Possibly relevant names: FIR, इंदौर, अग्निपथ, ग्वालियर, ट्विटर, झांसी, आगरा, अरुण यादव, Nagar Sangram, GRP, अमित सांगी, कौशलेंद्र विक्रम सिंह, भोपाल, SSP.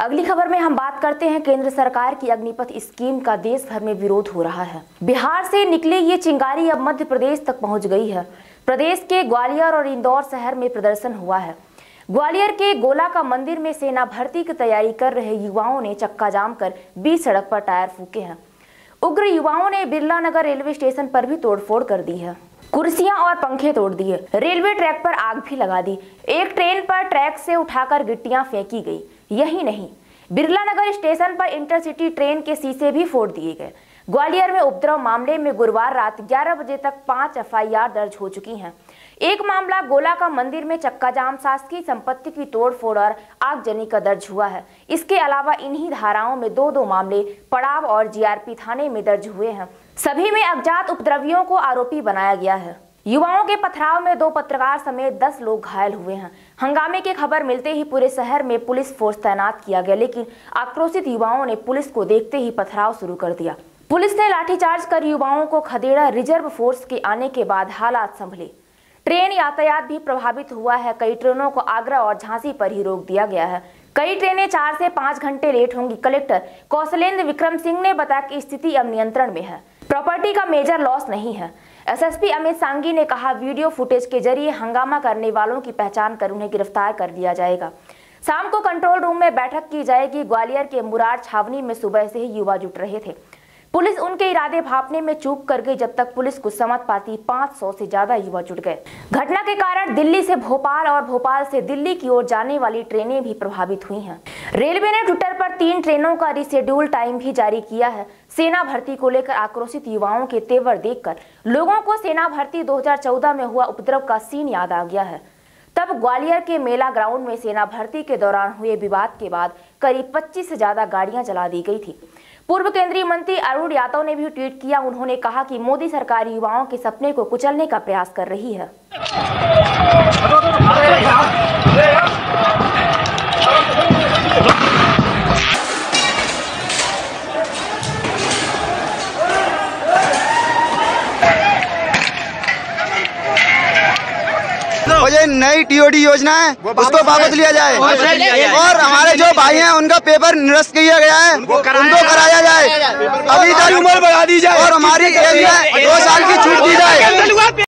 अगली खबर में हम बात करते हैं केंद्र सरकार की अग्निपथ स्कीम का देश भर में विरोध हो रहा है। बिहार से निकली ये चिंगारी अब मध्य प्रदेश तक पहुंच गई है। प्रदेश के ग्वालियर और इंदौर शहर में प्रदर्शन हुआ है। ग्वालियर के गोला का मंदिर में सेना भर्ती की तैयारी कर रहे युवाओं ने चक्का जाम कर बीच सड़क पर टायर फूके हैं। उग्र युवाओं ने बिरला नगर रेलवे स्टेशन पर भी तोड़फोड़ कर दी है, कुर्सियां और पंखे तोड़ दिए, रेलवे ट्रैक पर आग भी लगा दी। एक ट्रेन पर ट्रैक से उठाकर गिट्टियां फेंकी गई। यही नहीं, बिरला नगर स्टेशन पर इंटरसिटी ट्रेन के शीशे भी फोड़ दिए गए। ग्वालियर में उपद्रव मामले में गुरुवार रात 11 बजे तक 5 FIR दर्ज हो चुकी हैं। एक मामला गोला का मंदिर में चक्का जाम, शासकीय संपत्ति की तोड़फोड़ और आगजनी का दर्ज हुआ है। इसके अलावा इन्हीं धाराओं में 2-2 मामले पड़ाव और GRP थाने में दर्ज हुए हैं। सभी में अज्ञात उपद्रवियों को आरोपी बनाया गया है। युवाओं के पथराव में 2 पत्रकार समेत 10 लोग घायल हुए हैं। हंगामे की खबर मिलते ही पूरे शहर में पुलिस फोर्स तैनात किया गया, लेकिन आक्रोशित युवाओं ने पुलिस को देखते ही पथराव शुरू कर दिया। पुलिस ने लाठीचार्ज कर युवाओं को खदेड़ा। रिजर्व फोर्स के आने के बाद हालात संभले। ट्रेन यातायात भी प्रभावित हुआ है। कई ट्रेनों को आगरा और झांसी पर ही रोक दिया गया है। कई ट्रेनें 4 से 5 घंटे लेट होंगी। कलेक्टर कौशलेंद्र विक्रम सिंह ने बताया कि स्थिति अब नियंत्रण में है, प्रॉपर्टी का मेजर लॉस नहीं है। SSP अमित सांगी ने कहा, वीडियो फुटेज के जरिए हंगामा करने वालों की पहचान कर उन्हें गिरफ्तार कर लिया जाएगा। शाम को कंट्रोल रूम में बैठक की जाएगी। ग्वालियर के मुरार छावनी में सुबह से ही युवा जुट रहे थे। पुलिस उनके इरादे भांपने में चूक कर गई। जब तक पुलिस को समझ पाती 500 से ज्यादा युवा जुट गए। घटना के कारण दिल्ली से भोपाल और भोपाल से दिल्ली की ओर जाने वाली ट्रेनें भी प्रभावित हुई हैं। रेलवे ने ट्विटर पर 3 ट्रेनों का रिशेड्यूल टाइम भी जारी किया है। सेना भर्ती को लेकर आक्रोशित युवाओं के तेवर देखकर लोगों को सेना भर्ती 2014 में हुआ उपद्रव का सीन याद आ गया है। तब ग्वालियर के मेला ग्राउंड में सेना भर्ती के दौरान हुए विवाद के बाद करीब 25 से ज्यादा गाड़ियां जला दी गई थी। पूर्व केंद्रीय मंत्री अरुण यादव ने भी ट्वीट किया। उन्होंने कहा कि मोदी सरकार युवाओं के सपने को कुचलने का प्रयास कर रही है। नई TOD योजना है उसको वापस लिया जाए और हमारे जो भाई हैं उनका पेपर निरस्त किया गया है उनको कराया जाए, अभी तक उम्र बढ़ा दी जाए और हमारी 2 साल की छूट दी जाए।